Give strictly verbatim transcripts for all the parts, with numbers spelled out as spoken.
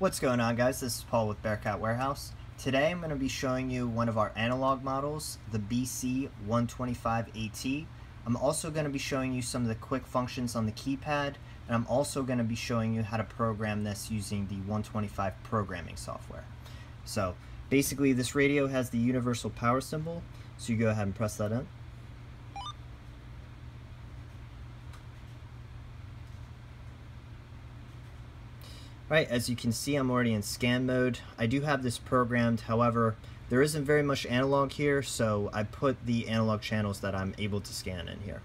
What's going on, guys? This is Paul with Bearcat Warehouse. Today I'm going to be showing you one of our analog models, the B C one twenty-five A T. I'm also going to be showing you some of the quick functions on the keypad, and I'm also going to be showing you how to program this using the one twenty-five programming software. So basically this radio has the universal power symbol, so you go ahead and press that in. Alright, as you can see, I'm already in scan mode. I do have this programmed, however, there isn't very much analog here, so I put the analog channels that I'm able to scan in here.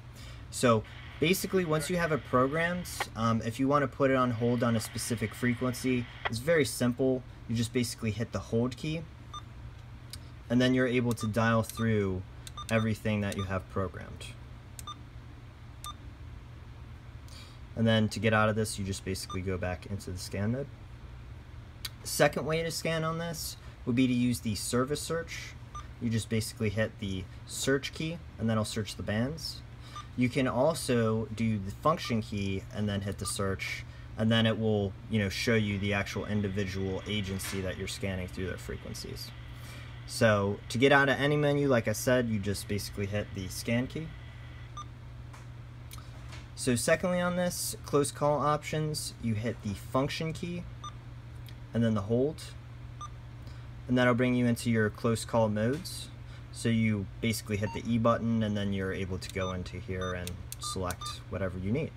So basically, once you have it programmed, um, if you want to put it on hold on a specific frequency, it's very simple. You just basically hit the hold key, and then you're able to dial through everything that you have programmed. And then to get out of this, you just basically go back into the scan mode. The second way to scan on this would be to use the service search. You just basically hit the search key, and then I'll search the bands. You can also do the function key and then hit the search, and then it will, you know, show you the actual individual agency that you're scanning through their frequencies. So to get out of any menu, like I said, you just basically hit the scan key. So secondly on this, close call options, you hit the function key and then the hold, and that'll bring you into your close call modes. So you basically hit the E button, and then you're able to go into here and select whatever you need.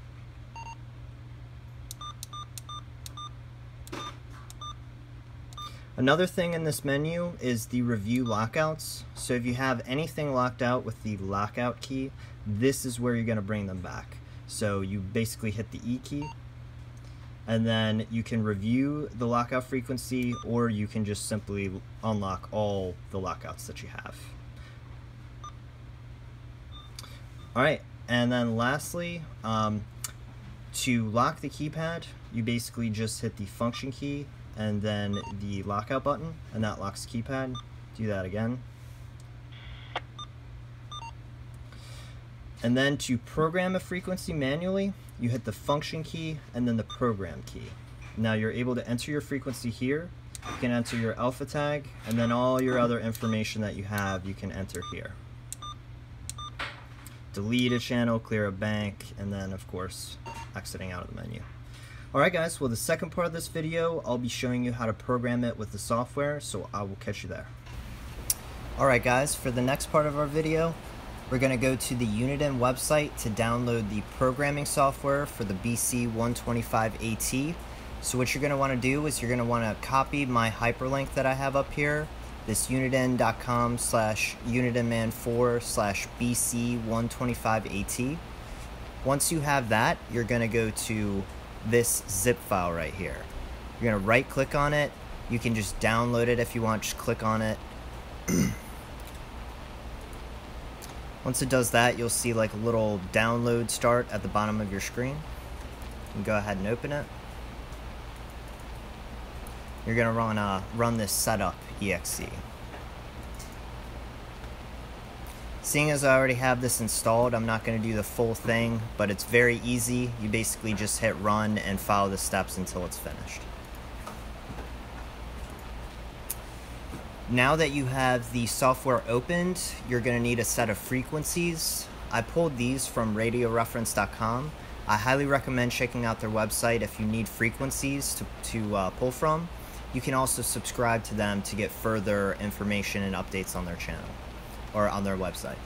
Another thing in this menu is the review lockouts. So if you have anything locked out with the lockout key, this is where you're going to bring them back. So you basically hit the E key, and then you can review the lockout frequency, or you can just simply unlock all the lockouts that you have. All right, and then lastly, um, to lock the keypad, you basically just hit the function key and then the lockout button, and that locks the keypad. Do that again. And then to program a frequency manually, you hit the function key and then the program key. Now you're able to enter your frequency here. You can enter your alpha tag, and then all your other information that you have, you can enter here. Delete a channel, clear a bank, and then of course, exiting out of the menu. Alright guys, well the second part of this video, I'll be showing you how to program it with the software, so I will catch you there. Alright guys, for the next part of our video, we're going to go to the Uniden website to download the programming software for the B C one twenty-five A T. So what you're going to want to do is you're going to want to copy my hyperlink that I have up here, this uniden.com slash unidenman4 slash B C one twenty-five A T. Once you have that, you're going to go to this zip file right here. You're going to right click on it. You can just download it if you want, just click on it. Once it does that, you'll see like a little download start at the bottom of your screen. You can go ahead and open it. You're gonna run, uh, run this setup E X E. Seeing as I already have this installed, I'm not gonna do the full thing, but it's very easy. You basically just hit run and follow the steps until it's finished. Now that you have the software opened, you're going to need a set of frequencies. I pulled these from radio reference dot com. I highly recommend checking out their website if you need frequencies to, to uh, pull from. You can also subscribe to them to get further information and updates on their channel or on their website.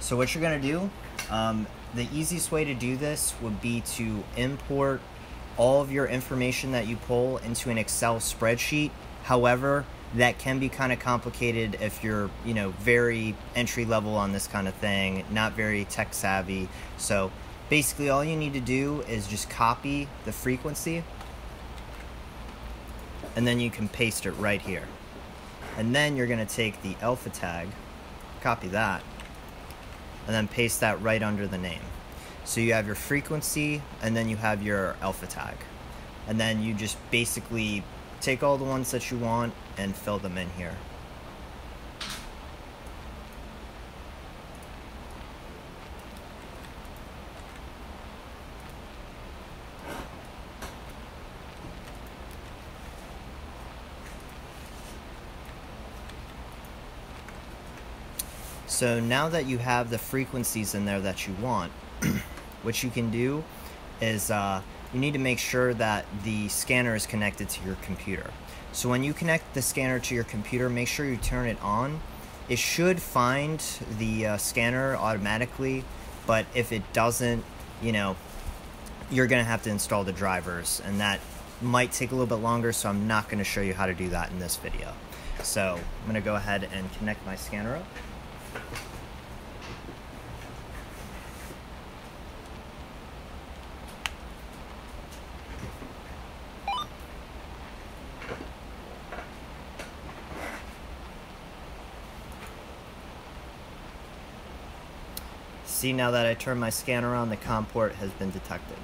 So what you're going to do, um, the easiest way to do this would be to import all of your information that you pull into an Excel spreadsheet. However, that can be kind of complicated if you're, you know, very entry level on this kind of thing, not very tech savvy. So basically all you need to do is just copy the frequency, and then you can paste it right here. And then you're going to take the alpha tag, copy that, and then paste that right under the name. So you have your frequency, and then you have your alpha tag. And then you just basically take all the ones that you want and fill them in here. So now that you have the frequencies in there that you want, what you can do is uh, you need to make sure that the scanner is connected to your computer. So when you connect the scanner to your computer, make sure you turn it on. It should find the uh, scanner automatically, but if it doesn't, you know, you're gonna have to install the drivers, and that might take a little bit longer, so I'm not gonna show you how to do that in this video. So I'm gonna go ahead and connect my scanner up. See, now that I turn my scanner on, the COM port has been detected.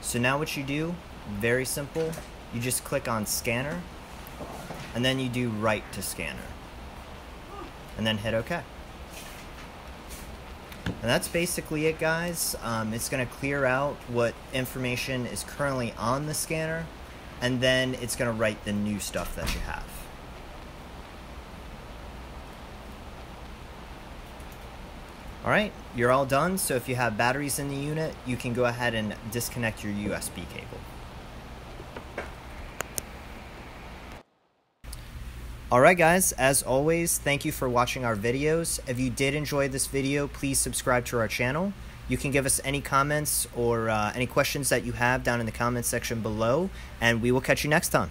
So now what you do, very simple, you just click on scanner, and then you do write to scanner, and then hit OK. And that's basically it, guys. Um, it's going to clear out what information is currently on the scanner, and then it's going to write the new stuff that you have. Alright, you're all done, so if you have batteries in the unit, you can go ahead and disconnect your U S B cable. Alright guys, as always, thank you for watching our videos. If you did enjoy this video, please subscribe to our channel. You can give us any comments or uh, any questions that you have down in the comments section below, and we will catch you next time.